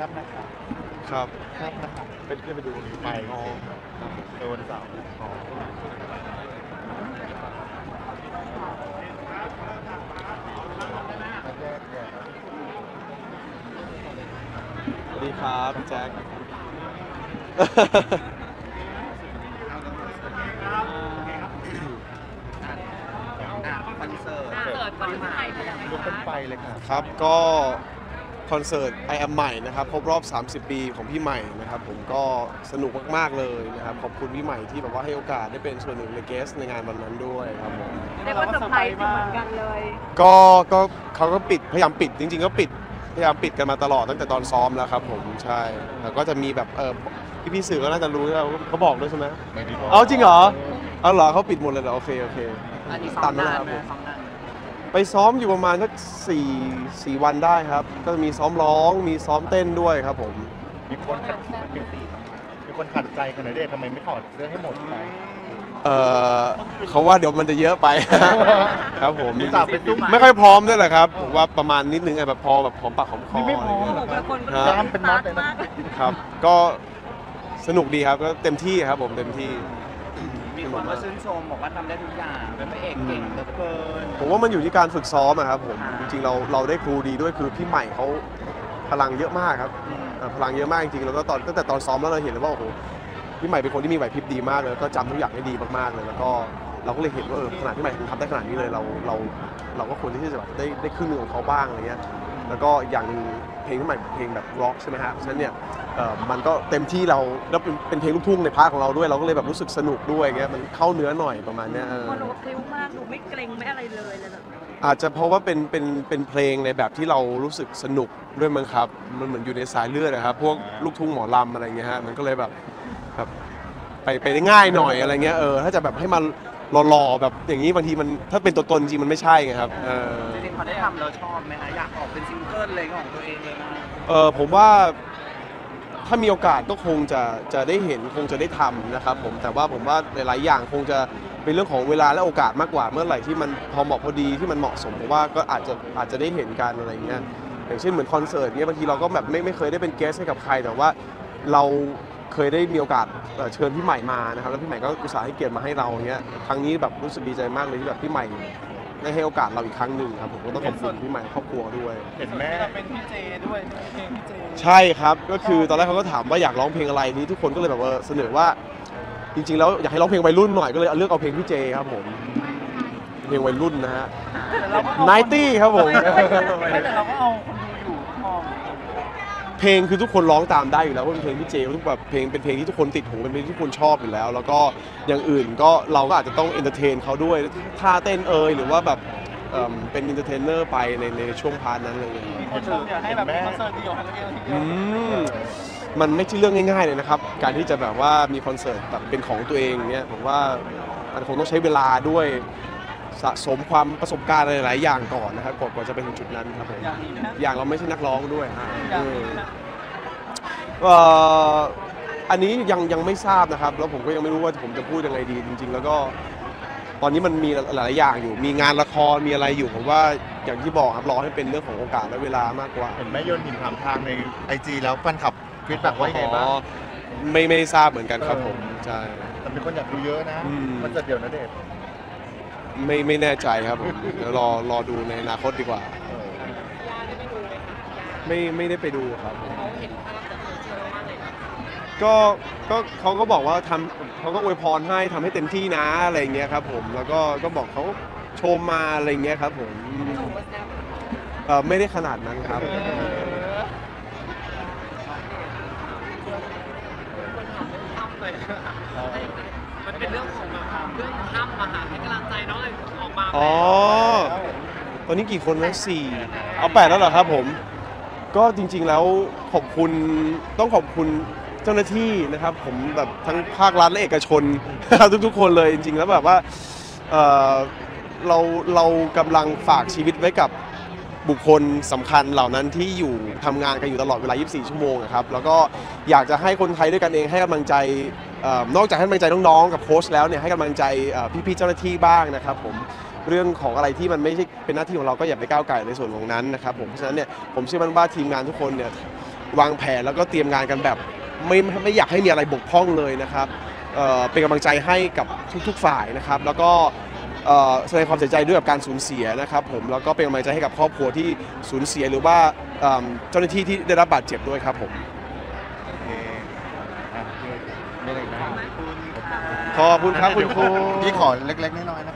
ครับนะครับครับครับนะครับเป็นเพื่อนไปดูไปในวันเสาร์สวัสดีครับแจ็คครับก็คอนเสิร์ต I Am ใหม่นะครับครบรอบ30ปีของพี่ใหม่นะครับผมก็สนุกมากๆเลยนะครับขอบคุณพี่ใหม่ที่แบบว่าให้โอกาสได้เป็นส่วนหนึ่งในเกสในงานวันนั้นด้วยครับผมได้ว่าสบายมากกันเลยก็เขาก็ปิดพยายามปิดจริงๆก็ปิดพยายามปิดกันมาตลอดตั้งแต่ตอนซ้อมแล้วครับผมใช่แล้วก็จะมีแบบพี่สื่อก็น่าจะรู้แล้วเขาบอกด้วยใช่ไหมเอาจริงเหรอเอาเหรอเขาปิดหมดเลยเหรอโอเคตันนะครับไปซ้อมอยู่ประมาณสักสี่วันได้ครับก็มีซ้อมร้องมีซ้อมเต้นด้วยครับผมมีคนขัดใจขนาดนี้ทำไมไม่ถอดเสื้อให้หมดเขาว่าเดี๋ยวมันจะเยอะไปครับผมไม่ค่อยพร้อมด้วยแหละครับผมว่าประมาณนิดนึงแบบพอแบบหอมปากหอมคอไม่พร้อมเป็นมัดเลยนะครับก็สนุกดีครับก็เต็มที่ครับผมเต็มที่มีคนมาชื่นชมบอกว่าทำได้ทุกอย่างเป็นพระเอกเก่งเหลือเกินผมว่ามันอยู่ที่การฝึกซ้อมครับผมจริงๆเราได้ครูดีด้วยคือพี่ใหม่เขาพลังเยอะมากครับพลังเยอะมากจริงๆแล้วก็ตั้งแต่ตอนซ้อมแล้วเราเห็นเลยว่าโอ้โหพี่ใหม่เป็นคนที่มีไหวพริบดีมากเลยก็จำทุกอย่างได้ดีมากๆเลยแล้วก็เราก็เลยเห็นว่าขนาดพี่ใหม่ทำได้ขนาดนี้เลยเราก็ควรที่จะแบบได้ครึ่งหนึ่งของเขาบ้างอะไรเงี้ยแล้วก็อย่างเพลงที่ใหม่เพลงแบบร็อกใช่ไหมฮะฉะนั้นเนี่ยมันก็เต็มที่เราแล้วเป็นเพลงลูกทุ่งในภาคของเราด้วยเราก็เลยแบบรู้สึกสนุกด้วยเงี้ยมันเข้าเนื้อหน่อยประมาณนี้มันโอเคมากดูไม่เกรงไม่อะไรเลยอาจจะเพราะว่าเป็นเพลงในแบบที่เรารู้สึกสนุกด้วยมั้งครับมันเหมือนอยู่ในสายเลือดนะครับพวกลูกทุ่งหมอลำอะไรเงี้ยฮะมันก็เลยแบบไปได้ง่ายหน่อยอะไรเงี้ยถ้าจะแบบให้มันหล่อๆแบบอย่างนี้บางทีมันถ้าเป็นตัวตนจริงมันไม่ใช่ไงครับจริงๆพอได้ทำเราชอบไหมคะอยากออกเป็นซิงเกิลอะไรของตัวเองเลยนะผมว่าถ้ามีโอกาสก็คงจะได้เห็นคงจะได้ทำนะครับผมแต่ว่าผมว่าหลายๆอย่างคงจะเป็นเรื่องของเวลาและโอกาสมากกว่าเมื่อไหร่ที่มันพอเหมาะพอดีที่มันเหมาะสมผมว่าก็อาจจะได้เห็นกันอะไรเงี้ยอย่างเช่นเหมือนคอนเสิร์ตเงี้ยบางทีเราก็แบบไม่เคยได้เป็นเกสให้กับใครแต่ว่าเราเคยได้มีโอกาสเชิญพี่ใหม่มานะครับแล้วพี่ใหม่ก็อุตส่าห์ให้เกียรติมาให้เราเนี้ยครั้งนี้แบบรู้สึกดีใจมากเลยที่แบบพี่ใหม่ได้ให้โอกาสเราอีกครั้งหนึ่งครับผมก็ต้องขอบคุณพี่ใหม่ครอบครัวด้วยเห็นแม่เป็นพี่เจด้วยเพลงพี่เจใช่ครับก็คือตอนแรกเขาก็ถามว่าอยากร้องเพลงอะไรนี้ทุกคนก็เลยแบบเสนอว่าจริงๆแล้วอยากให้ร้องเพลงวัยรุ่นหน่อยก็เลยเลือกเอาเพลงพี่เจครับผมเพลงวัยรุ่นนะฮะ90ครับผมแต่เราก็เอาเพลงคือทุกคนร้องตามได้อยู่แล้วเพราะเป็นเพลงพี่เจทุกแบบเพลงเป็นเพลงที่ทุกคนติดหูเป็นเพลงที่ทุกคนชอบอยู่แล้วแล้วก็อย่างอื่นก็เราก็อาจจะต้องเอนเตอร์เทนเขาด้วยท่าเต้นหรือว่าแบบเป็นเอนเตอร์เทนเนอร์ไปในช่วงพาร์ทนั้นเลยมีคนชมอยากให้แบบคอนเสิร์ตเดียวให้เดียวมันไม่ใช่เรื่องง่ายๆเลยนะครับการที่จะแบบว่ามีคอนเสิร์ตแบบเป็นของตัวเองเนี่ยผมว่ามันคงต้องใช้เวลาด้วยสะสมความประสบการณ์หลายๆอย่างก่อนนะครับกว่าจะไปถึงจุดนั้นครับผมอย่างเราไม่ใช่นักร้องด้วยอันนี้ยังไม่ทราบนะครับแล้วผมก็ยังไม่รู้ว่าผมจะพูดยังไงดีจริงๆแล้วก็ตอนนี้มันมีหลายอย่างอยู่มีงานละครมีอะไรอยู่ผมว่าอย่างที่บอกครับรอให้เป็นเรื่องของโอกาสและเวลามากกว่าเห็นแม่ยนหินถามทางใน IG แล้วแฟนคลับฟีดแบ็กว่ายังไงบ้างไม่ทราบเหมือนกันครับผมใช่แต่เป็นคนอยากดูเยอะนะมันจะเดี๋ยวนะเดชไม่แน่ใจครับผมเดี๋ยวรอดูในอนาคตดีกว่าไม่ได้ไปดูครับก็เขาก็บอกว่าเขาก็อวยพรให้ทำให้เต็มที่นะอะไรเงี้ยครับผมแล้วก็บอกเขาชมมาอะไรเงี้ยครับผมไม่ได้ขนาดนั้นครับมันเป็นเรื่องของเรื่องห้ามมาหาให้กำลังใจน้องเลยออกมาอ๋อตอนนี้กี่คนแล้ว4 เอา 8แล้วเหรอครับผมก็จริงๆแล้วต้องขอบคุณเจ้าหน้าที่นะครับผมแบบทั้งภาครัฐและเอกชนทุกๆคนเลยจริงๆแล้วแบบว่าเรากำลังฝากชีวิตไว้กับบุคคลสำคัญเหล่านั้นที่อยู่ทำงานกันอยู่ตลอดเวลา24ชั่วโมงครับแล้วก็อยากจะให้คนไทยด้วยกันเองให้กำลังใจนอกจากให้กำลังใจน้องๆกับโค้ชแล้วเนี่ยให้กำลังใจพี่ๆเจ้าหน้าที่บ้างนะครับผมเรื่องของอะไรที่มันไม่ใช่เป็นหน้าที่ของเราก็อย่าไปก้าวไก่ในส่วนของนั้นนะครับผมเพราะฉะนั้นเนี่ยผมเชื่อมั่นว่าทีมงานทุกคนเนี่ย วางแผนแล้วก็เตรียมงานกันแบบไม่อยากให้มีอะไรบกพร่องเลยนะครับเป็นกำลังใจให้กับทุกๆฝ่ายนะครับแล้วก็แสดงความเสียใจด้วยกับการสูญเสียนะครับผมแล้วก็เป็นกำลังใจให้กับครอบครัวที่สูญเสียหรือว่าเจ้าหน้าที่ที่ได้รับบาดเจ็บด้วยครับผมขอบคุณครับคุณครูที่ขอเล็กๆน้อยๆนะ